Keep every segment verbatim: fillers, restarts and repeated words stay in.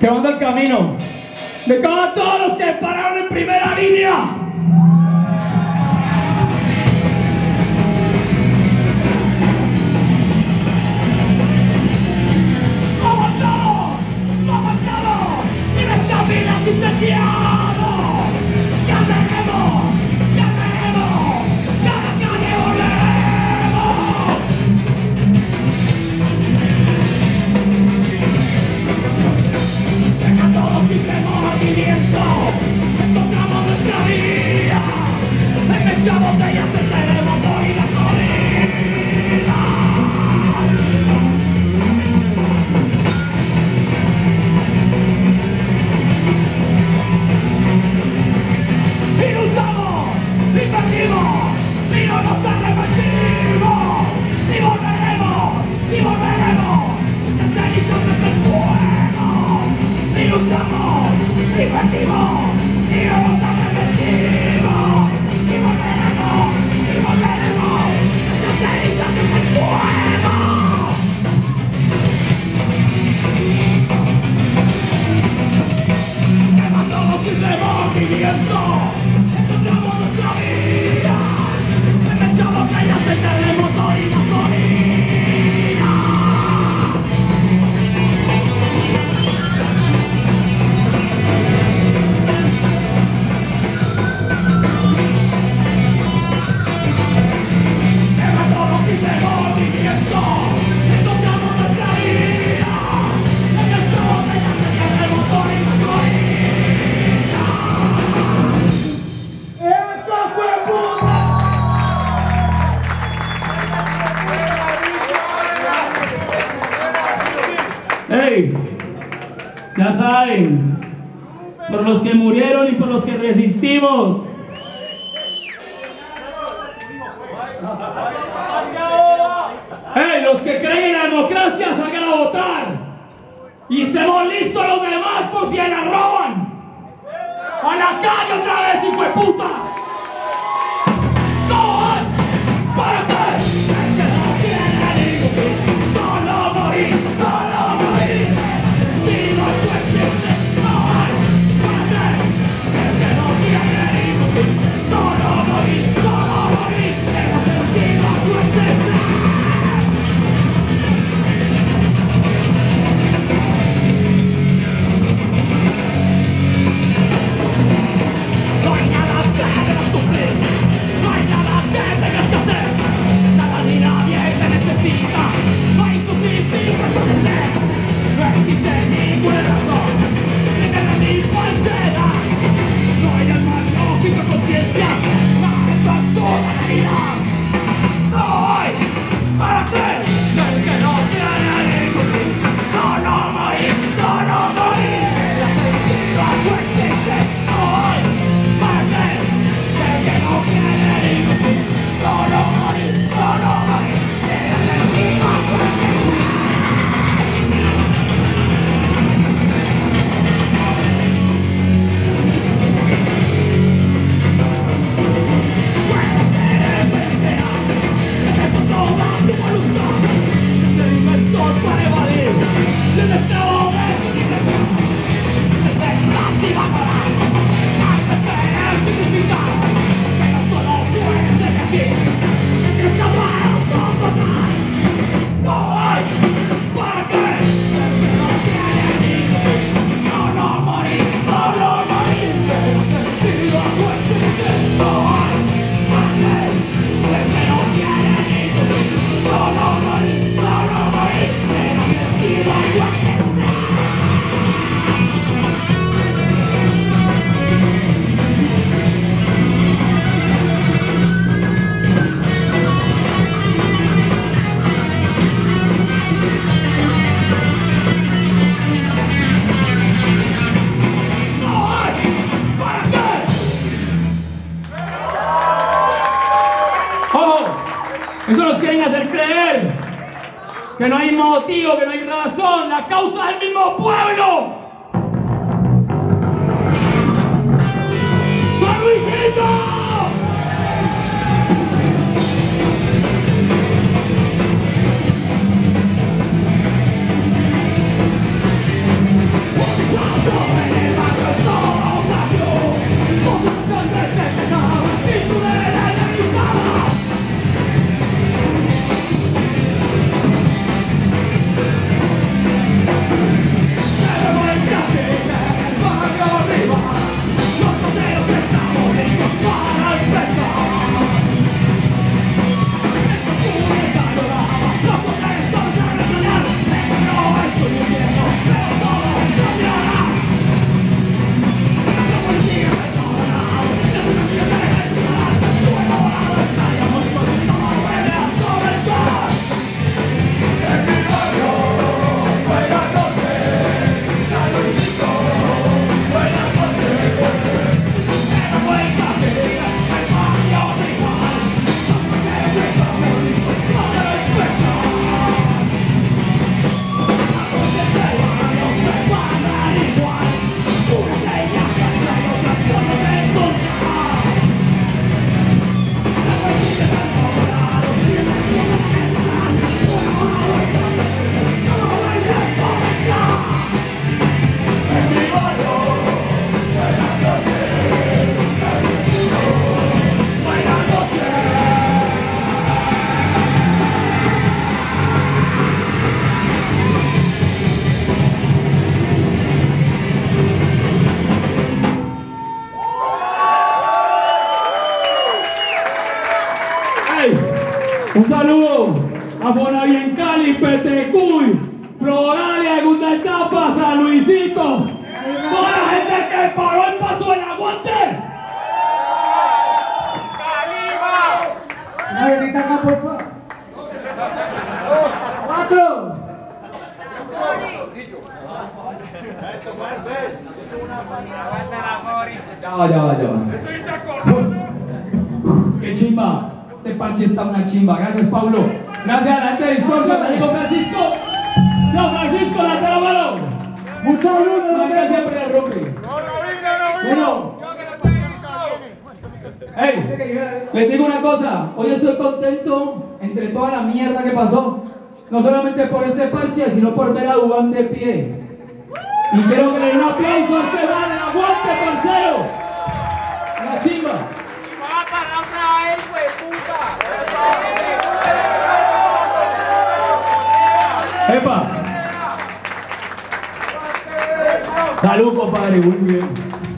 que van del camino. Me cago a todos los que pararon en primera línea. ¡Aguantado! ¡Aguantado! ¡Y me estabilizas incendiado! ¡Ya tenemos! ¡Ya tenemos! ¡Ya la calle volvemos! ¡Deja todos sin temor al viviendo! ¡Encontramos nuestra vida! ¡Despechamos de ellas el terremoto y la corrida! Hey, ya saben, por los que murieron y por los que resistimos. Hey, los que creen en la democracia, salgan a votar. Y estemos listos los demás por si la roban. A la calle otra vez, hijo de puta. No, para qué. Es que no quieren ningún solo morir. Eso nos quieren hacer creer que no hay motivo, que no hay razón, la causa es el mismo pueblo. ¡San Luisito! escapa, San Luisito. Toda la gente que paró el paso del aguante. ¡Cali! Una grita acá, por favor. Cuatro. Ya va, ya va, ya va. ¡Qué chimba! Este parche está una chimba. Gracias, Pablo. Gracias a la gente de Discordia, amigo Francisco. No, Francisco, la tela mano. Mucha luz, no me siempre el rompe. No, no, no. Hey, les digo una cosa. Hoy estoy contento entre toda la mierda que pasó. No solamente por este parche, sino por ver a Dubán de pie. Y quiero que le den un aplauso a este man. ¡Aguante, parcero! La chimba. ¡Epa! Salud, compadre, muy bien.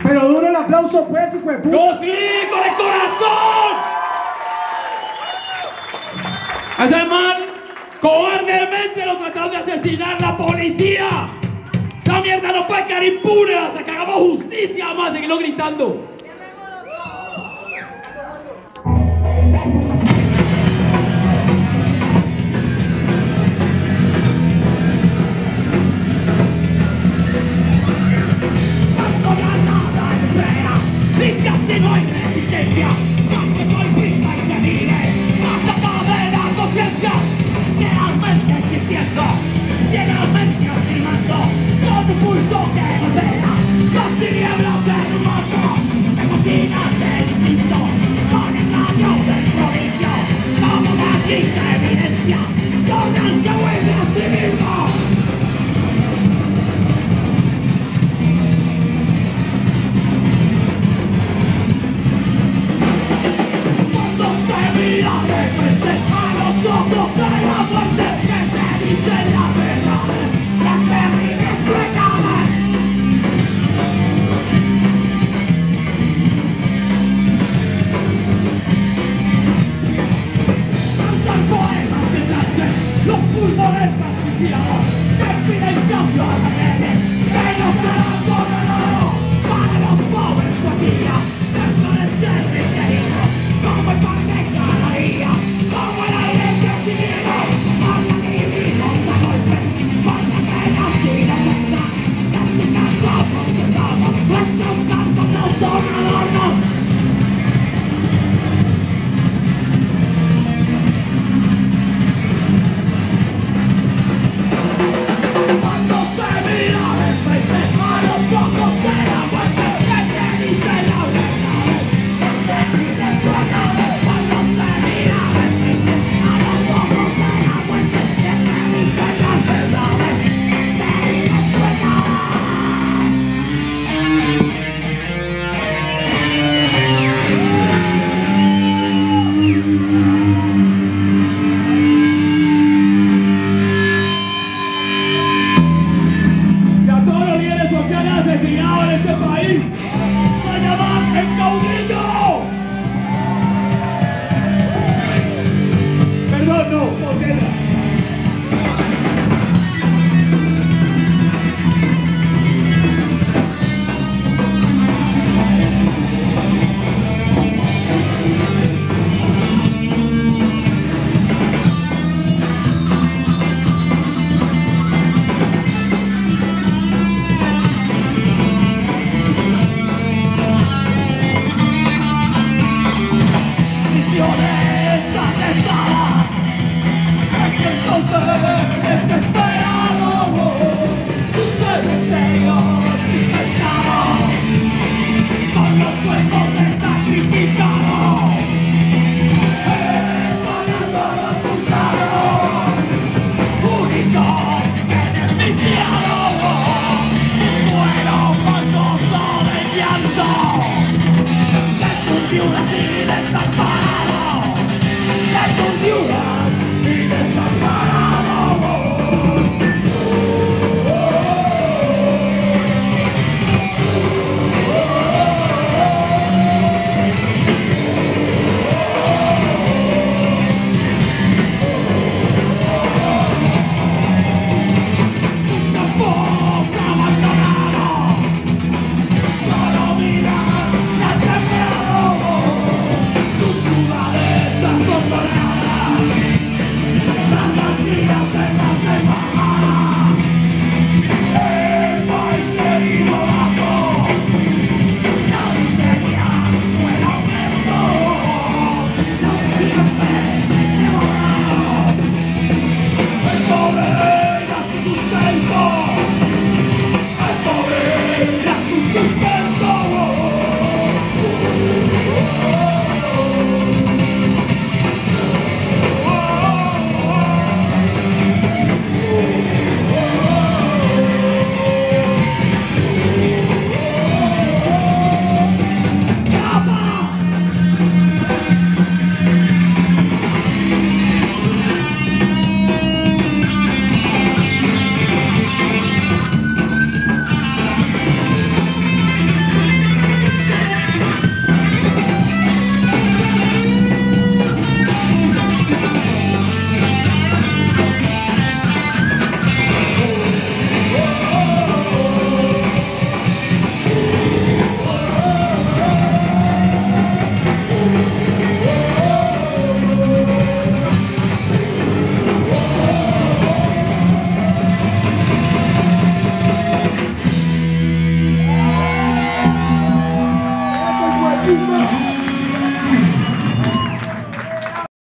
Pero duro el aplauso, pues, hijo de puta. ¡No, sí! ¡Con el corazón! A ese man, cobardemente lo trataron de asesinar la policía. Esa mierda no puede quedar impune hasta que hagamos justicia. Vamos a seguirlo gritando. Asesinados en este país.